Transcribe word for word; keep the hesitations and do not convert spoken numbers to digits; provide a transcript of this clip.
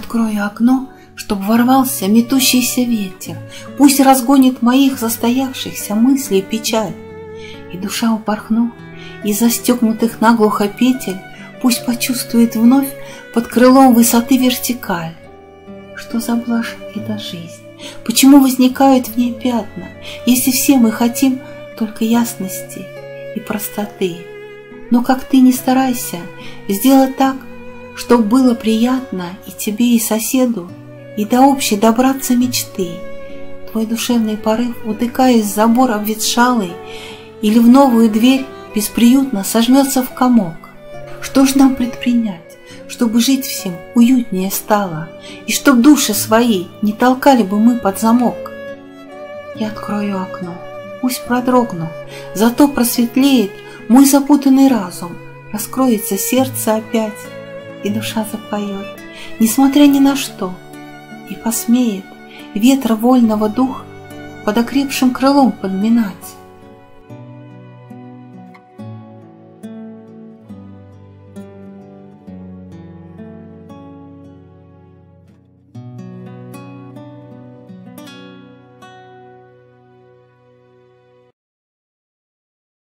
открою окно, чтоб ворвался метущийся ветер, пусть разгонит моих застоявшихся мыслей печаль. И душа, упорхнув из застегнутых наглухо петель, пусть почувствует вновь под крылом высоты вертикаль. Что за блажь эта жизнь? Почему возникают в ней пятна, если все мы хотим только ясности и простоты? Но как ты ни старайся, сделай так, чтоб было приятно и тебе, и соседу, и до общей добраться мечты. Твой душевный порыв, утыкаясь в забор обветшалый или в новую дверь, бесприютно сожмется в комок. Что ж нам предпринять, чтобы жить всем уютнее стало, и чтоб души свои не толкали бы мы под замок? Я открою окно, пусть продрогну, зато просветлеет мой запутанный разум, раскроется сердце опять, и душа запоет, несмотря ни на что, и посмеет ветра вольного дух под окрепшим крылом подминать.